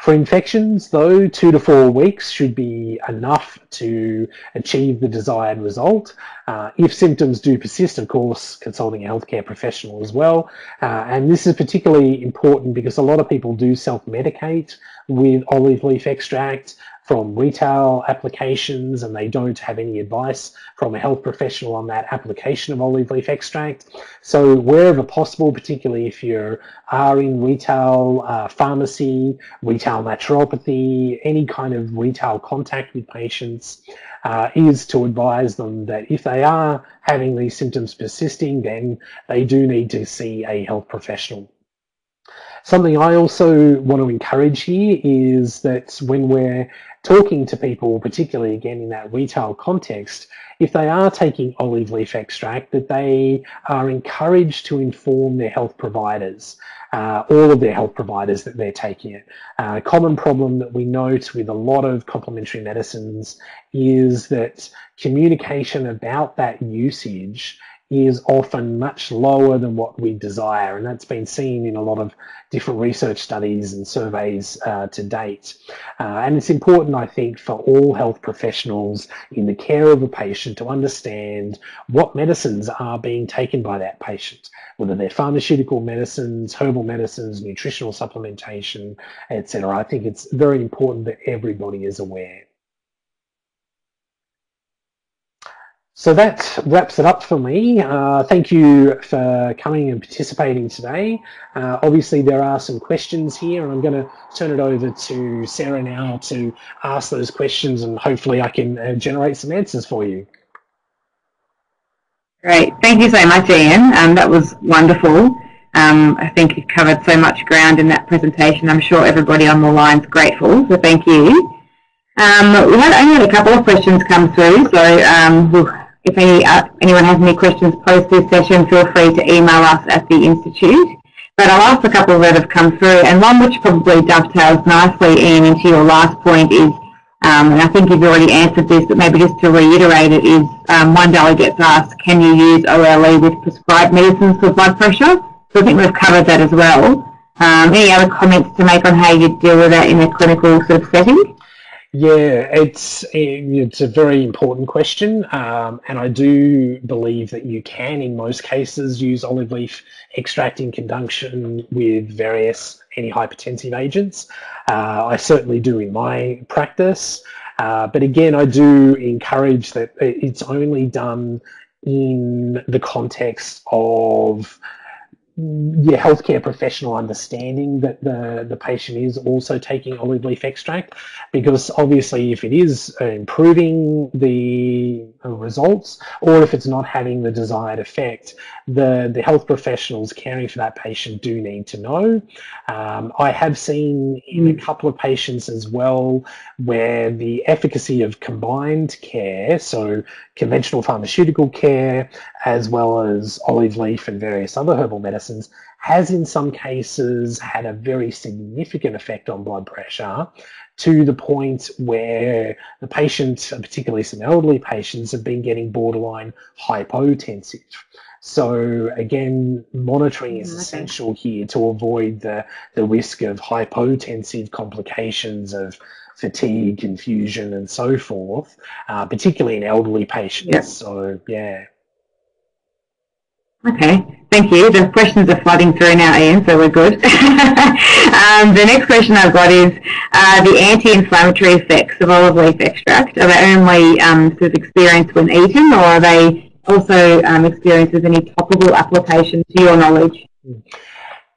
For infections, though, two to four weeks should be enough to achieve the desired result. Uh, if symptoms do persist, of course, consulting a healthcare professional as well. Uh, and this is particularly important because a lot of people do self-medicate with olive leaf extract from retail applications, and they don't have any advice from a health professional on that application of olive leaf extract. So wherever possible, particularly if you are in retail uh, pharmacy, retail naturopathy, any kind of retail contact with patients, uh, is to advise them that if they are having these symptoms persisting, then they do need to see a health professional. Something I also want to encourage here is that when we're talking to people, particularly again in that retail context, if they are taking olive leaf extract, that they are encouraged to inform their health providers, uh, all of their health providers, that they're taking it. A common problem that we note with a lot of complementary medicines is that communication about that usage is often much lower than what we desire, and that's been seen in a lot of different research studies and surveys uh, to date. Uh, and it's important, I think, for all health professionals in the care of a patient to understand what medicines are being taken by that patient, whether they're pharmaceutical medicines, herbal medicines, nutritional supplementation, et cetera. I think it's very important that everybody is aware. So that wraps it up for me. Uh, thank you for coming and participating today. Uh, obviously, there are some questions here, and I'm going to turn it over to Sarah now to ask those questions, and hopefully I can uh, generate some answers for you. Great. Thank you so much, Ian. Um, that was wonderful. Um, I think you've covered so much ground in that presentation. I'm sure everybody on the line's grateful, so thank you. Um, we had only had a couple of questions come through, so um, we'll If any, uh, anyone has any questions post this session, feel free to email us at the Institute. But I'll ask a couple that have come through, and one which probably dovetails nicely, Ian, into your last point is, um, and I think you've already answered this, but maybe just to reiterate it, is um, one dollar gets asked, can you use O L E with prescribed medicines for blood pressure? So I think we've covered that as well. Um, any other comments to make on how you deal with that in a clinical sort of setting? Yeah, it's, it's a very important question, um, and I do believe that you can, in most cases, use olive leaf extract in conjunction with various antihypertensive agents. Uh, I certainly do in my practice, uh, but again, I do encourage that it's only done in the context of your healthcare professional understanding that the, the patient is also taking olive leaf extract, because obviously if it is improving the results, or if it's not having the desired effect, the, the health professionals caring for that patient do need to know. Um, I have seen in a couple of patients as well where the efficacy of combined care, so conventional pharmaceutical care as well as olive leaf and various other herbal medicines, has in some cases had a very significant effect on blood pressure, to the point where the patient, particularly some elderly patients, have been getting borderline hypotensive. So again, monitoring is essential here to avoid the, the risk of hypotensive complications of fatigue, confusion, and so forth, uh, particularly in elderly patients. Yep. So yeah. Okay, thank you. The questions are flooding through now, Ian, so we're good. um, the next question I've got is uh, the anti-inflammatory effects of olive leaf extract. Are they only um, sort of experienced when eaten, or are they also um, experienced with any topical application to your knowledge?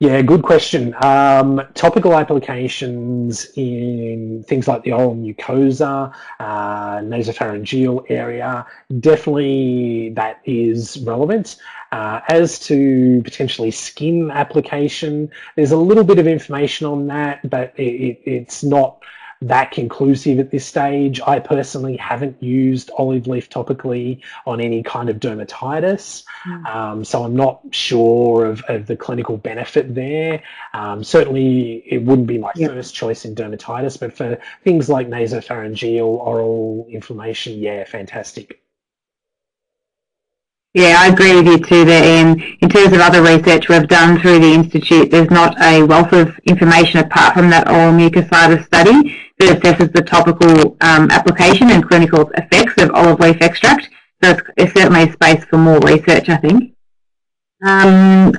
Yeah, good question. Um, topical applications in things like the oral mucosa, uh, nasopharyngeal area, definitely that is relevant. Uh, as to potentially skin application, there's a little bit of information on that, but it, it, it's not that conclusive at this stage. I personally haven't used olive leaf topically on any kind of dermatitis, mm. um, so I'm not sure of, of the clinical benefit there. Um, certainly it wouldn't be my yeah. first choice in dermatitis, but for things like nasopharyngeal, oral inflammation, yeah, fantastic. Yeah, I agree with you too there, Ian. In terms of other research we've done through the Institute, there's not a wealth of information apart from that oral mucositis study that assesses the topical um, application and clinical effects of olive leaf extract. So it's, it's certainly a space for more research, I think. Um,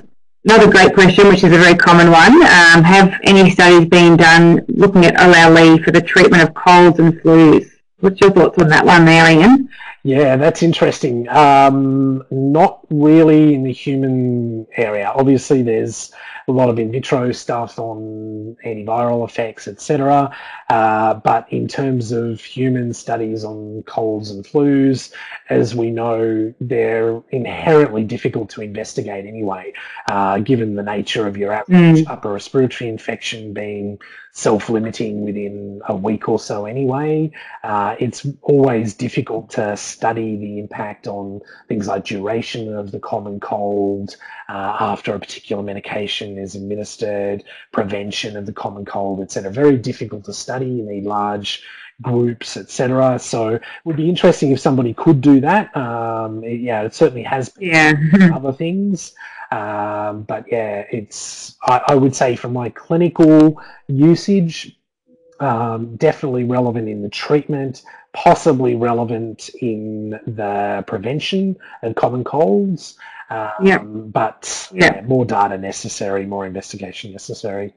another great question, which is a very common one, um, have any studies been done looking at O L E for the treatment of colds and flus? What's your thoughts on that one there, Ian? Yeah, that's interesting. Um, not really in the human area. Obviously, there's a lot of in vitro stuff on antiviral effects, et cetera. Uh, but in terms of human studies on colds and flus, as we know, they're inherently difficult to investigate anyway, uh, given the nature of your average mm. upper respiratory infection being self-limiting within a week or so anyway. Uh, it's always difficult to study the impact on things like duration of the common cold uh, after a particular medication is administered, prevention of the common cold, et cetera. Very difficult to study. You need large groups, et cetera. So it would be interesting if somebody could do that. Um, it, yeah, it certainly has been yeah. other things. Um, but yeah, it's, I, I would say from my clinical usage, um, definitely relevant in the treatment, possibly relevant in the prevention of common colds, um, yeah. but yeah. Yeah, more data necessary, more investigation necessary.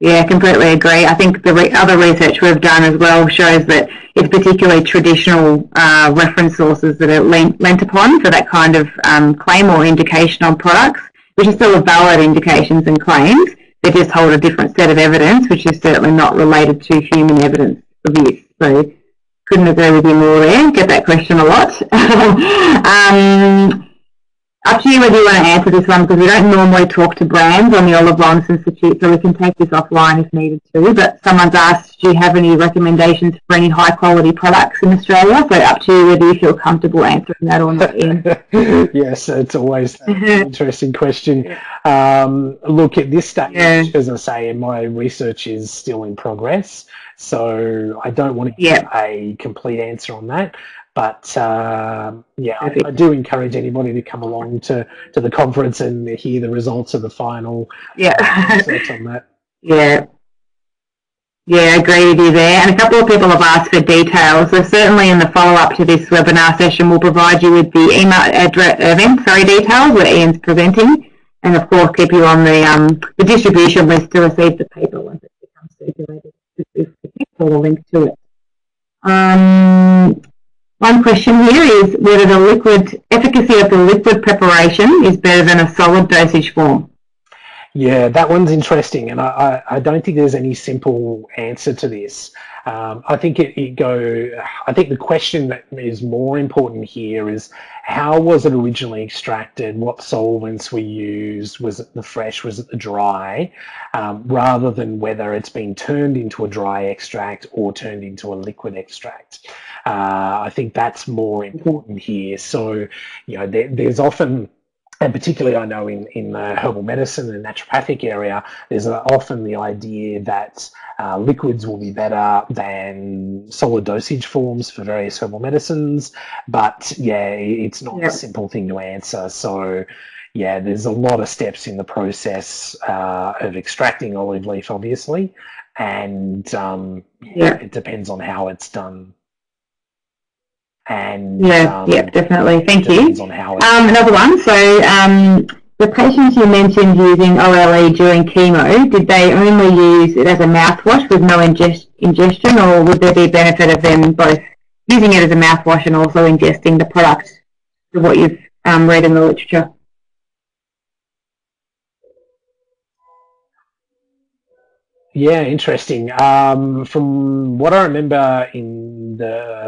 Yeah, completely agree. I think the re other research we've done as well shows that it's particularly traditional uh, reference sources that are lent, lent upon for that kind of um, claim or indication on products, which are still valid indications and claims. They just hold a different set of evidence, which is certainly not related to human evidence of use. So couldn't agree with you more there. Get that question a lot. um, Up to you whether you want to answer this one, because we don't normally talk to brands on the Olive Wellness Institute, so we can take this offline if needed to. But someone's asked, do you have any recommendations for any high quality products in Australia? So up to you whether you feel comfortable answering that or not, Ian. Yes, it's always an interesting question. Um, look, at this stage, yeah. as I say, my research is still in progress, so I don't want to give yeah. a complete answer on that. But um, yeah, I, I do encourage anybody to come along to, to the conference and hear the results of the final yeah. uh, research on that. Yeah. Yeah, I agree with you there. And a couple of people have asked for details. So certainly in the follow-up to this webinar session, we'll provide you with the email address, event, sorry, details where Ian's presenting. And of course, keep you on the, um, the distribution list to receive the paper once it becomes circulated. This or the link to it. Um, One question here is whether the liquid efficacy of the liquid preparation is better than a solid dosage form. Yeah, that one's interesting, and I, I, I don't think there's any simple answer to this. Um, I think it, it go. I think the question that is more important here is how was it originally extracted? What solvents were used? Was it the fresh? Was it the dry? Um, rather than whether it's been turned into a dry extract or turned into a liquid extract. Uh, I think that's more important here. So, you know, there, there's often. And particularly I know in, in the herbal medicine and naturopathic area, there's often the idea that uh, liquids will be better than solid dosage forms for various herbal medicines. But, yeah, it's not yep. a simple thing to answer. So, yeah, there's a lot of steps in the process uh, of extracting olive leaf, obviously. And, um, yeah, yep. it depends on how it's done. and yeah, um, yeah, definitely. Thank you. Um, another one. So um, the patients you mentioned using O L E during chemo, did they only use it as a mouthwash with no ingest ingestion, or would there be benefit of them both using it as a mouthwash and also ingesting the product? Of what you've um, read in the literature. Yeah, interesting. Um, from what I remember in the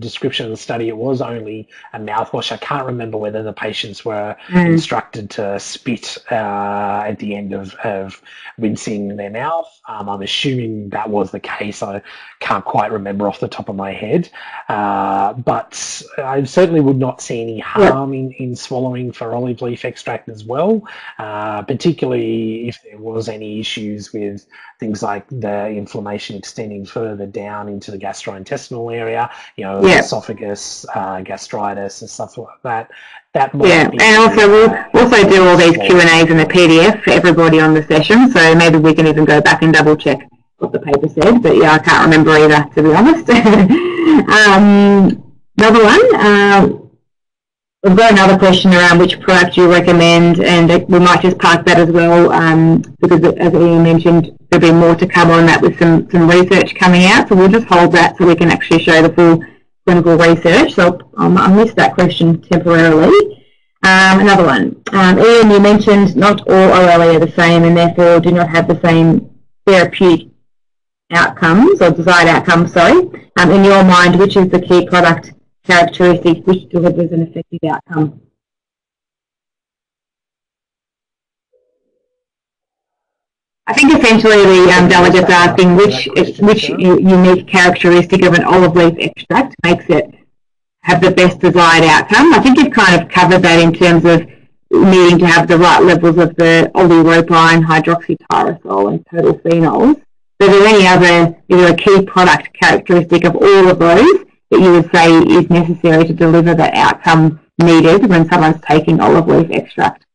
description of the study, it was only a mouthwash. I can't remember whether the patients were mm. instructed to spit uh, at the end of, of rinsing their mouth. Um, I'm assuming that was the case. I can't quite remember off the top of my head. Uh, but I certainly would not see any harm yeah. in, in swallowing for olive leaf extract as well, uh, particularly if there was any issues with things like the inflammation extending further down into the gastrointestinal area, you know, yeah. esophagus, uh, gastritis and stuff like that. That might yeah, be and also we'll uh, also do all these Q and A's in the P D F for everybody on the session, so maybe we can even go back and double check what the paper said, but yeah, I can't remember either, to be honest. um, another one, uh, we've got another question around which product you recommend, and we might just park that as well, um, because as Ian mentioned, there'll be more to come on that with some, some research coming out, so we'll just hold that so we can actually show the full clinical research. So I'll, I'll miss that question temporarily. Um, another one. Um, Ian, you mentioned not all O L E are the same and therefore do not have the same therapeutic outcomes, or desired outcomes, sorry. Um, in your mind, which is the key product characteristic which delivers an effective outcome? I think essentially the um, delegate's asking which which unique characteristic of an olive leaf extract makes it have the best desired outcome. I think you've kind of covered that in terms of needing to have the right levels of the oleuropein, hydroxytyrosol and total phenols. But are there any other, you know, key product characteristic of all of those that you would say is necessary to deliver the outcome needed when someone's taking olive leaf extract?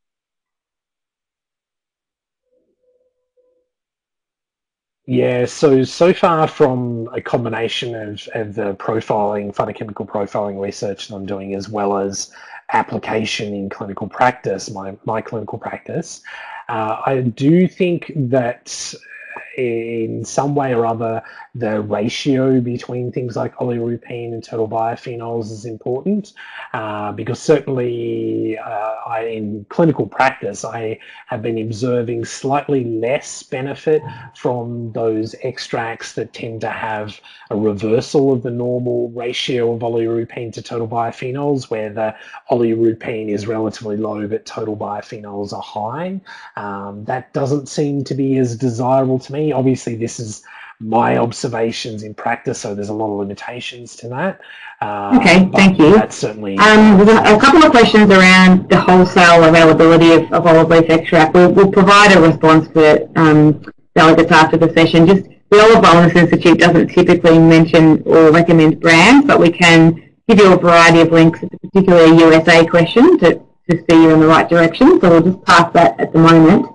Yeah, so, so far from a combination of, of the profiling, phytochemical profiling research that I'm doing, as well as application in clinical practice, my, my clinical practice, uh, I do think that in some way or other, the ratio between things like oleuropein and total biophenols is important, uh, because certainly uh, I, in clinical practice, I have been observing slightly less benefit from those extracts that tend to have a reversal of the normal ratio of oleuropein to total biophenols, where the oleuropein is relatively low but total biophenols are high. Um, that doesn't seem to be as desirable to me. Obviously, this is my observations in practice, so there's a lot of limitations to that. Uh, okay, thank you. That's certainly um, a couple of questions around the wholesale availability of, of olive leaf extract. We'll, we'll provide a response for um, delegates after the session. Just the Olive Wellness Institute doesn't typically mention or recommend brands, but we can give you a variety of links. It's a particular U S A question to, to steer you in the right direction, so we'll just pass that at the moment.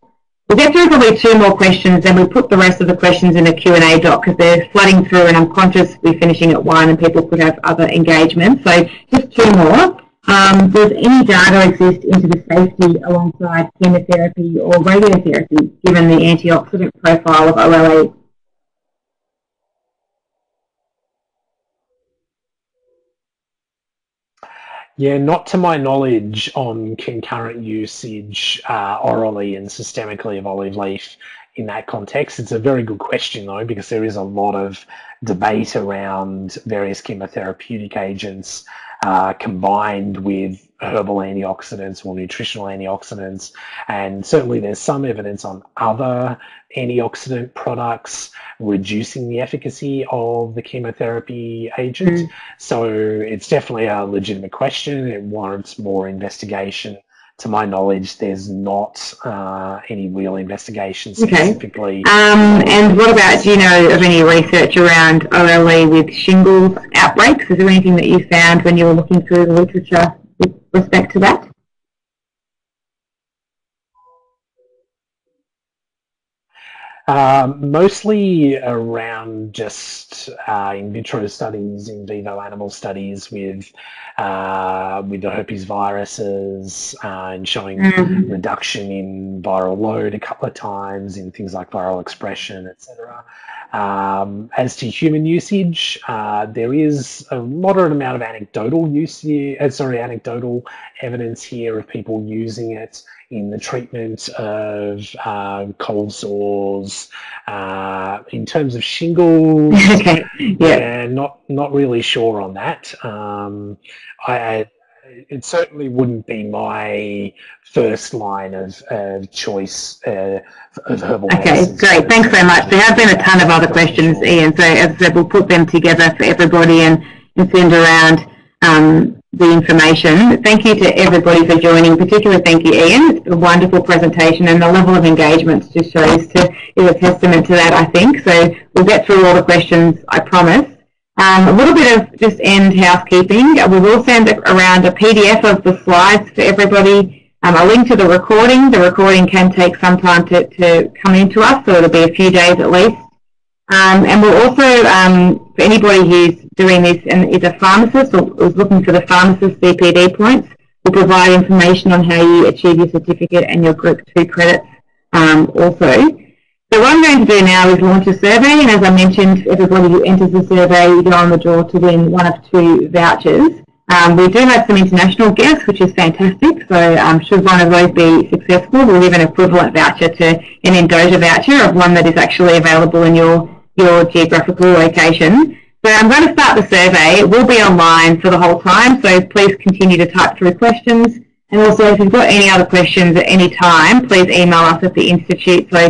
We'll get through probably two more questions, then we'll put the rest of the questions in the Q and A doc because they're flooding through and I'm conscious we're finishing at one and people could have other engagements. So just two more. Um, does any data exist into the safety alongside chemotherapy or radiotherapy given the antioxidant profile of O L E? Yeah, not to my knowledge on concurrent usage uh, orally and systemically of olive leaf in that context. It's a very good question though, because there is a lot of debate around various chemotherapeutic agents uh, combined with herbal antioxidants or nutritional antioxidants, and certainly there's some evidence on other antioxidant products reducing the efficacy of the chemotherapy agent. Mm. So it's definitely a legitimate question. It warrants more investigation. To my knowledge, there's not uh, any real investigation specifically. Okay. Um, and what about, do you know of any research around O L E with shingles outbreaks? Is there anything that you found when you were looking through the literature with respect to that? Uh, mostly around just uh, in vitro studies, in vivo animal studies with uh, with the herpes viruses uh, and showing mm-hmm. reduction in viral load a couple of times in things like viral expression, et cetera. Um, as to human usage, uh, there is a moderate amount of anecdotal use here, uh, sorry, anecdotal evidence here of people using it in the treatment of uh, cold sores. Uh, in terms of shingles, yeah, not not really sure on that. Um, I, it certainly wouldn't be my first line of, of choice uh, of herbal medicine. Okay, great. Thanks so much. There have been a ton of other questions, Ian. So as I said, we'll put them together for everybody and, and send around Um, the information. Thank you to everybody for joining. Particularly thank you, Ian. It's a wonderful presentation, and the level of engagement just shows to, is a testament to that, I think. So we'll get through all the questions, I promise. Um, a little bit of just end housekeeping. We will send around a P D F of the slides to everybody, um, a link to the recording. The recording can take some time to, to come into us, so it'll be a few days at least. Um, and we'll also, um, for anybody who's doing this and is a pharmacist or is looking for the pharmacist C P D points, we'll provide information on how you achieve your certificate and your group two credits um, also. So what I'm going to do now is launch a survey, and as I mentioned, everybody who enters the survey, you go on the draw to win one of two vouchers. Um, we do have some international guests, which is fantastic, so um, should one of those be successful, we'll give an equivalent voucher to an Endoja voucher of one that is actually available in your your geographical location. So I'm going to start the survey. It will be online for the whole time, so please continue to type through questions. And also, if you've got any other questions at any time, please email us at the Institute. So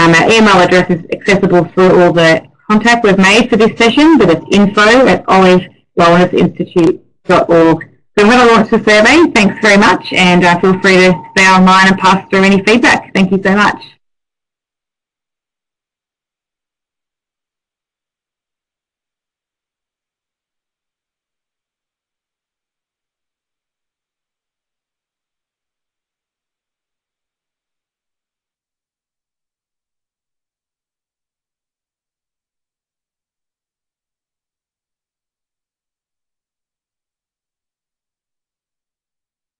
um, our email address is accessible through all the contact we've made for this session, but it's info at olive wellness institute dot org. So I'm going to launch the survey. Thanks very much, and uh, feel free to stay online and pass through any feedback. Thank you so much.